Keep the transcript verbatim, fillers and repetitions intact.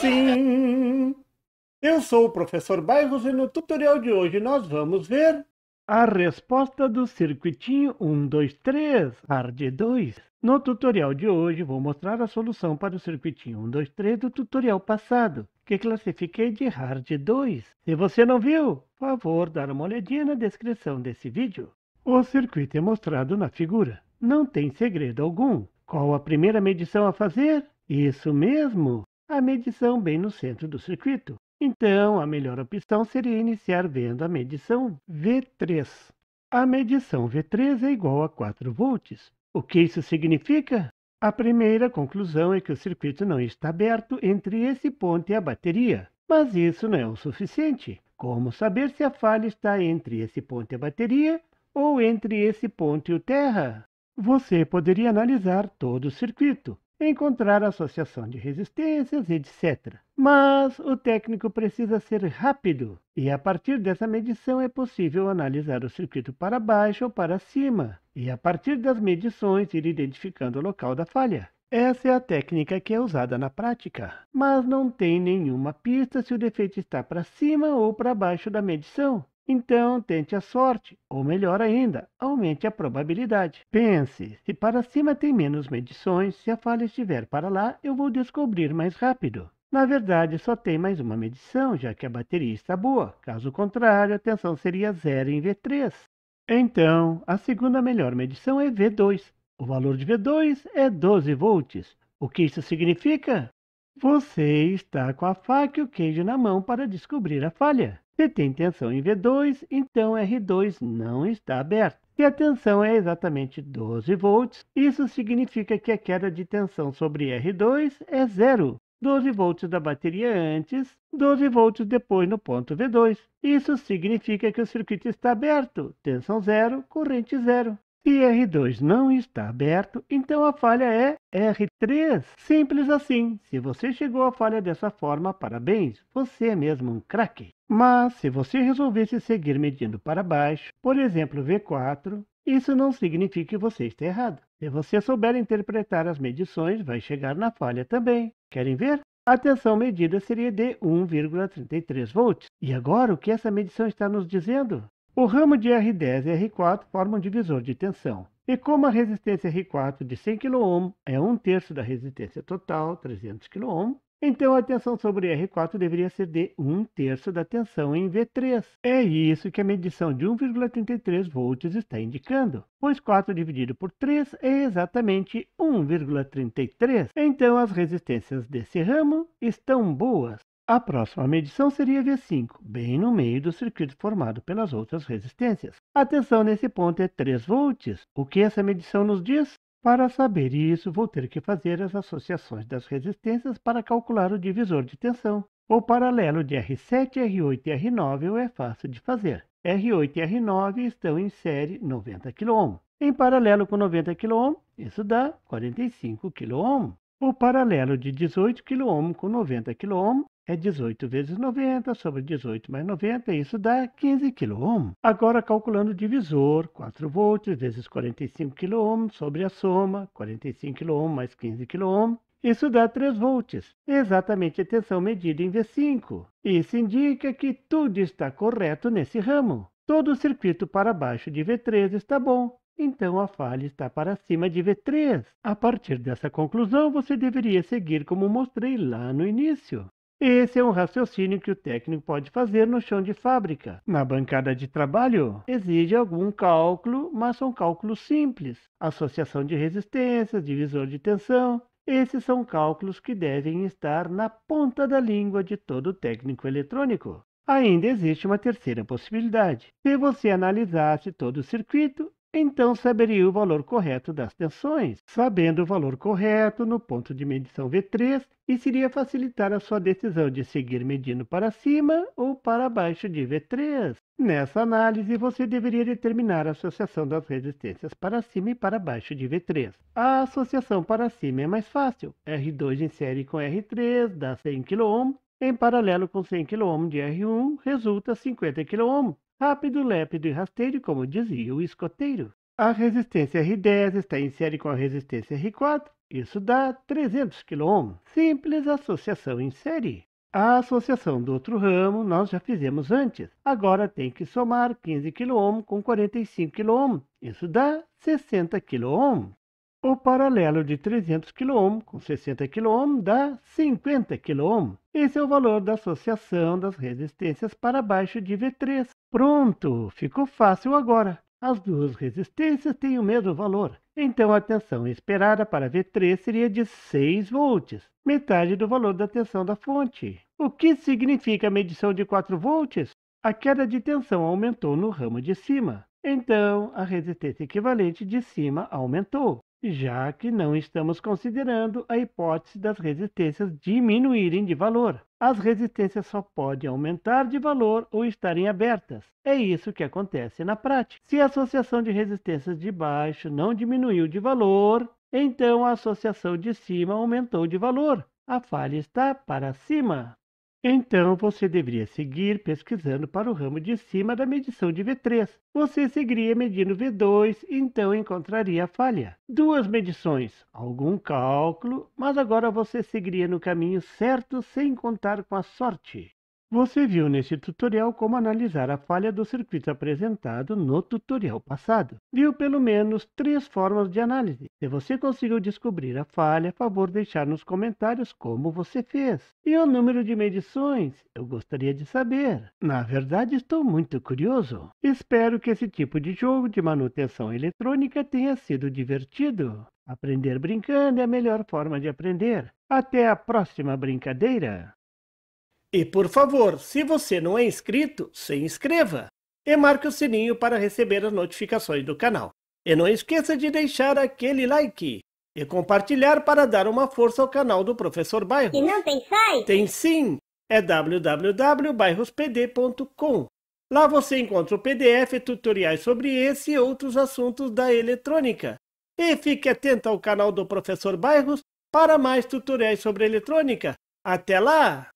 Sim! Eu sou o professor Bairros e no tutorial de hoje nós vamos ver a resposta do circuitinho um, dois, três, parte dois. No tutorial de hoje vou mostrar a solução para o circuitinho um, dois, três do tutorial passado, que classifiquei de hard dois. Se você não viu, por favor, dá uma olhadinha na descrição desse vídeo. O circuito é mostrado na figura. Não tem segredo algum. Qual a primeira medição a fazer? Isso mesmo! A medição bem no centro do circuito. Então, a melhor opção seria iniciar vendo a medição V três. A medição V três é igual a quatro volts. O que isso significa? A primeira conclusão é que o circuito não está aberto entre esse ponto e a bateria. Mas isso não é o suficiente. Como saber se a falha está entre esse ponto e a bateria ou entre esse ponto e o terra? Você poderia analisar todo o circuito, encontrar a associação de resistências, etcétera. Mas o técnico precisa ser rápido, e a partir dessa medição é possível analisar o circuito para baixo ou para cima, e a partir das medições ir identificando o local da falha. Essa é a técnica que é usada na prática, mas não tem nenhuma pista se o defeito está para cima ou para baixo da medição. Então, tente a sorte, ou melhor ainda, aumente a probabilidade. Pense, se para cima tem menos medições, se a falha estiver para lá, eu vou descobrir mais rápido. Na verdade, só tem mais uma medição, já que a bateria está boa. Caso contrário, a tensão seria zero em V três. Então, a segunda melhor medição é V dois. O valor de V dois é doze volts. O que isso significa? Você está com a faca e o queijo na mão para descobrir a falha. Se tem tensão em V dois, então R dois não está aberto. Se a tensão é exatamente doze volts, isso significa que a queda de tensão sobre R dois é zero. doze volts da bateria antes, doze volts depois no ponto V dois. Isso significa que o circuito está aberto. Tensão zero, corrente zero. Se R dois não está aberto, então a falha é R três. Simples assim. Se você chegou à falha dessa forma, parabéns, você é mesmo um craque. Mas, se você resolvesse seguir medindo para baixo, por exemplo, V quatro, isso não significa que você está errado. Se você souber interpretar as medições, vai chegar na falha também. Querem ver? A tensão medida seria de um vírgula trinta e três volts. E agora, o que essa medição está nos dizendo? O ramo de R dez e R quatro forma um divisor de tensão. E como a resistência R quatro de cem quilo-ohm é um terço da resistência total, trezentos quilo-ohm, então a tensão sobre R quatro deveria ser de um terço da tensão em V três. É isso que a medição de um vírgula trinta e três volts está indicando, pois quatro dividido por três é exatamente um vírgula trinta e três. Então as resistências desse ramo estão boas. A próxima medição seria V cinco, bem no meio do circuito formado pelas outras resistências. A tensão nesse ponto é três volts. O que essa medição nos diz? Para saber isso, vou ter que fazer as associações das resistências para calcular o divisor de tensão. O paralelo de R sete, R oito e R nove é fácil de fazer. R oito e R nove estão em série noventa quilo-ohm. Em paralelo com noventa quilo-ohm, isso dá quarenta e cinco quilo-ohm. O paralelo de dezoito quilo-ohm com noventa quilo-ohm é dezoito vezes noventa sobre dezoito mais noventa, isso dá quinze quilo-ohm. Agora, calculando o divisor, quatro volts vezes quarenta e cinco quilo-ohm sobre a soma, quarenta e cinco quilo-ohm mais quinze quilo-ohm, isso dá três volts, exatamente a tensão medida em V cinco. Isso indica que tudo está correto nesse ramo. Todo o circuito para baixo de V três está bom. Então, a falha está para cima de V três. A partir dessa conclusão, você deveria seguir como mostrei lá no início. Esse é um raciocínio que o técnico pode fazer no chão de fábrica. Na bancada de trabalho, exige algum cálculo, mas são cálculos simples. Associação de resistências, divisor de tensão. Esses são cálculos que devem estar na ponta da língua de todo técnico eletrônico. Ainda existe uma terceira possibilidade. Se você analisasse todo o circuito, então saberia o valor correto das tensões. Sabendo o valor correto no ponto de medição V três, isso iria facilitar a sua decisão de seguir medindo para cima ou para baixo de V três. Nessa análise, você deveria determinar a associação das resistências para cima e para baixo de V três. A associação para cima é mais fácil. R dois em série com R três dá cem quilo-ohm. Em paralelo com cem quilo-ohm de R um, resulta cinquenta quilo-ohm. Rápido, lépido e rasteiro, como dizia o escoteiro. A resistência R dez está em série com a resistência R quatro, Isso dá trezentos quiloohm. Simples associação em série. A associação do outro ramo nós já fizemos antes. Agora tem que somar quinze quiloohm com quarenta e cinco quiloohm. Isso dá sessenta quiloohm. O paralelo de trezentos quiloohm com sessenta quiloohm dá cinquenta quiloohm. Esse é o valor da associação das resistências para baixo de V três. Pronto, ficou fácil agora. As duas resistências têm o mesmo valor. Então, a tensão esperada para V três seria de seis volts, metade do valor da tensão da fonte. O que significa a medição de quatro volts? A queda de tensão aumentou no ramo de cima. Então, a resistência equivalente de cima aumentou, já que não estamos considerando a hipótese das resistências diminuírem de valor. As resistências só podem aumentar de valor ou estarem abertas. É isso que acontece na prática. Se a associação de resistências de baixo não diminuiu de valor, então a associação de cima aumentou de valor. A falha está para cima. Então, você deveria seguir pesquisando para o ramo de cima da medição de V três. Você seguiria medindo V dois, então encontraria a falha. Duas medições, algum cálculo, mas agora você seguiria no caminho certo sem contar com a sorte. Você viu neste tutorial como analisar a falha do circuito apresentado no tutorial passado. Viu pelo menos três formas de análise. Se você conseguiu descobrir a falha, favor deixar nos comentários como você fez. E o número de medições? Eu gostaria de saber. Na verdade, estou muito curioso. Espero que esse tipo de jogo de manutenção eletrônica tenha sido divertido. Aprender brincando é a melhor forma de aprender. Até a próxima brincadeira! E, por favor, se você não é inscrito, se inscreva e marque o sininho para receber as notificações do canal. E não esqueça de deixar aquele like e compartilhar para dar uma força ao canal do Professor Bairros. E não tem site? Tem sim! É w w w ponto bairros p d ponto com. Lá você encontra o P D F, tutoriais sobre esse e outros assuntos da eletrônica. E fique atento ao canal do Professor Bairros para mais tutoriais sobre eletrônica. Até lá!